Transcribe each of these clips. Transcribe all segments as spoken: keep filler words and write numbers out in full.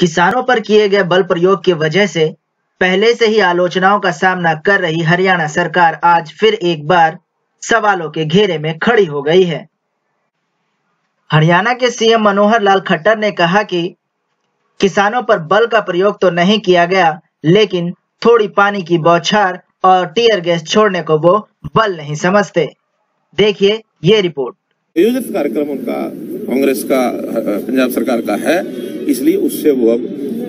किसानों पर किए गए बल प्रयोग की वजह से पहले से ही आलोचनाओं का सामना कर रही हरियाणा सरकार आज फिर एक बार सवालों के घेरे में खड़ी हो गई है। हरियाणा के सीएम मनोहर लाल खट्टर ने कहा कि किसानों पर बल का प्रयोग तो नहीं किया गया, लेकिन थोड़ी पानी की बौछार और टीयर गैस छोड़ने को वो बल नहीं समझते। देखिए ये रिपोर्ट। आयोजित कार्यक्रम उनका कांग्रेस का पंजाब सरकार का है, इसलिए उससे वो अब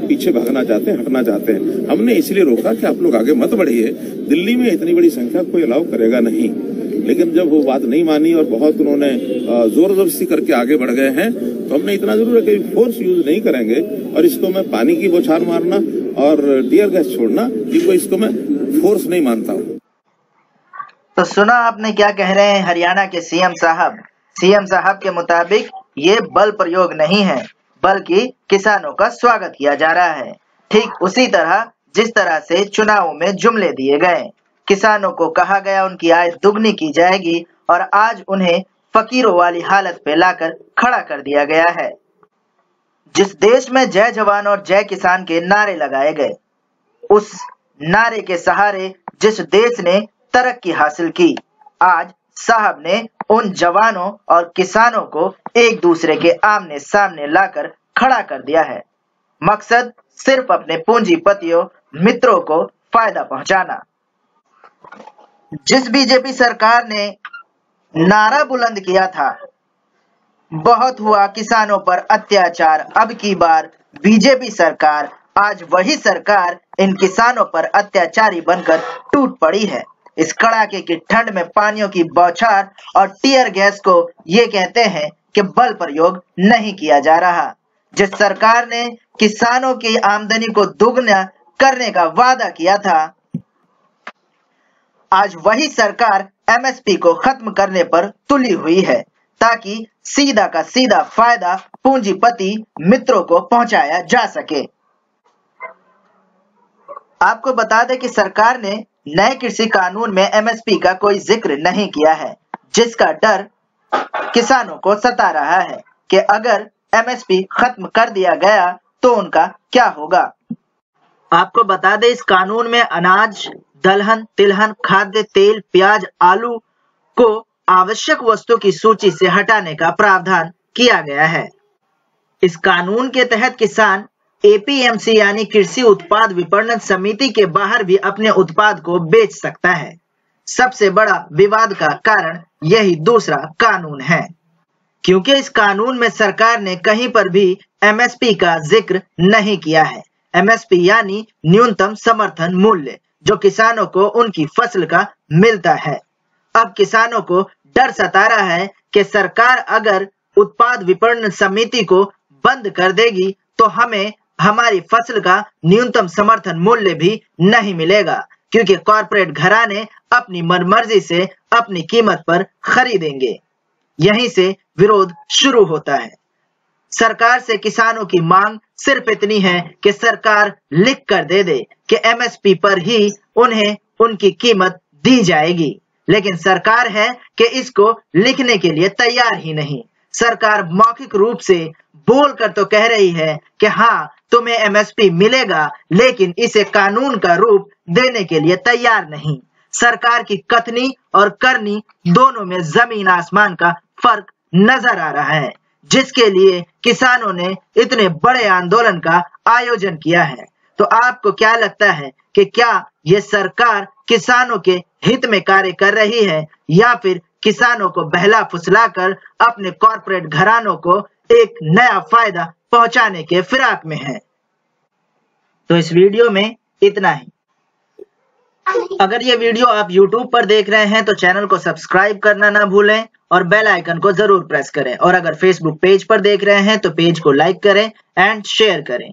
पीछे भागना चाहते हैं, हटना चाहते हैं। हमने इसलिए रोका कि आप लोग आगे मत बढ़िए, दिल्ली में इतनी बड़ी संख्या कोई अलाउ करेगा नहीं। लेकिन जब वो बात नहीं मानी और बहुत उन्होंने जोर जबरदस्ती करके आगे बढ़ गए हैं, तो हमने इतना जरूर है कि फोर्स यूज नहीं करेंगे और इसको मैं पानी की बौछार मारना और टीयर गैस छोड़ना, इनको इसको मैं फोर्स नहीं मानता हूँ। तो सुना आपने क्या कह रहे हैं हरियाणा के सीएम साहब। सीएम साहब के मुताबिक ये बल प्रयोग नहीं है, बल्कि किसानों का स्वागत किया जा रहा है, ठीक उसी तरह जिस तरह से चुनावों में जुमले दिए गए। किसानों को कहा गया उनकी आय दुगनी की जाएगी और आज उन्हें फकीरों वाली हालत पे लाकर खड़ा कर दिया गया है। जिस देश में जय जवान और जय किसान के नारे लगाए गए, उस नारे के सहारे जिस देश ने तरक्की हासिल की, आज साहब ने उन जवानों और किसानों को एक दूसरे के आमने सामने लाकर खड़ा कर दिया है। मकसद सिर्फ अपने पूंजीपतियों, मित्रों को फायदा पहुंचाना। जिस बीजेपी सरकार ने नारा बुलंद किया था, बहुत हुआ किसानों पर अत्याचार, अब की बार बीजेपी सरकार, आज वही सरकार इन किसानों पर अत्याचारी बनकर टूट पड़ी है। इस कड़ाके की ठंड में पानियों की बौछार और टीयर गैस को ये कहते हैं कि बल प्रयोग नहीं किया जा रहा। जिस सरकार ने किसानों की आमदनी को दुगना करने का वादा किया था, आज वही सरकार एम एस पी को खत्म करने पर तुली हुई है, ताकि सीधा का सीधा फायदा पूंजीपति मित्रों को पहुंचाया जा सके। आपको बता दें कि सरकार ने नए कृषि कानून में एम एस पी का कोई जिक्र नहीं किया है, जिसका डर किसानों को सता रहा है कि अगर एम एस पी खत्म कर दिया गया तो उनका क्या होगा। आपको बता दें इस कानून में अनाज, दलहन, तिलहन, खाद्य तेल, प्याज, आलू को आवश्यक वस्तु की सूची से हटाने का प्रावधान किया गया है। इस कानून के तहत किसान ए पी एम सी यानी कृषि उत्पाद विपणन समिति के बाहर भी अपने उत्पाद को बेच सकता है। सबसे बड़ा विवाद का कारण यही दूसरा कानून है, क्योंकि इस कानून में सरकार ने कहीं पर भी एम एस पी का जिक्र नहीं किया है। एम एस पी यानी न्यूनतम समर्थन मूल्य, जो किसानों को उनकी फसल का मिलता है। अब किसानों को डर सता रहा है कि सरकार अगर उत्पाद विपणन समिति को बंद कर देगी तो हमें हमारी फसल का न्यूनतम समर्थन मूल्य भी नहीं मिलेगा, क्योंकि कॉरपोरेट घराने अपनी मनमर्जी से अपनी कीमत पर खरीदेंगे। यहीं से विरोध शुरू होता है। सरकार से किसानों की मांग सिर्फ इतनी है कि सरकार लिख कर दे दे कि एम एस पी पर ही उन्हें उनकी कीमत दी जाएगी, लेकिन सरकार है कि इसको लिखने के लिए तैयार ही नहीं। सरकार मौखिक रूप से बोल कर तो कह रही है कि हाँ तुम्हें एम एस पी मिलेगा, लेकिन इसे कानून का रूप देने के लिए तैयार नहीं। सरकार की कथनी और करनी दोनों में जमीन आसमान का फर्क नजर आ रहा है, जिसके लिए किसानों ने इतने बड़े आंदोलन का आयोजन किया है। तो आपको क्या लगता है कि क्या ये सरकार किसानों के हित में कार्य कर रही है, या फिर किसानों को बहला फुसला कर अपने कॉरपोरेट घरानों को एक नया फायदा पहुंचाने के फिराक में है? तो इस वीडियो में इतना ही। अगर ये वीडियो आप यूट्यूब पर देख रहे हैं तो चैनल को सब्सक्राइब करना ना भूलें और बेल आइकन को जरूर प्रेस करें, और अगर फेसबुक पेज पर देख रहे हैं तो पेज को लाइक करें एंड शेयर करें।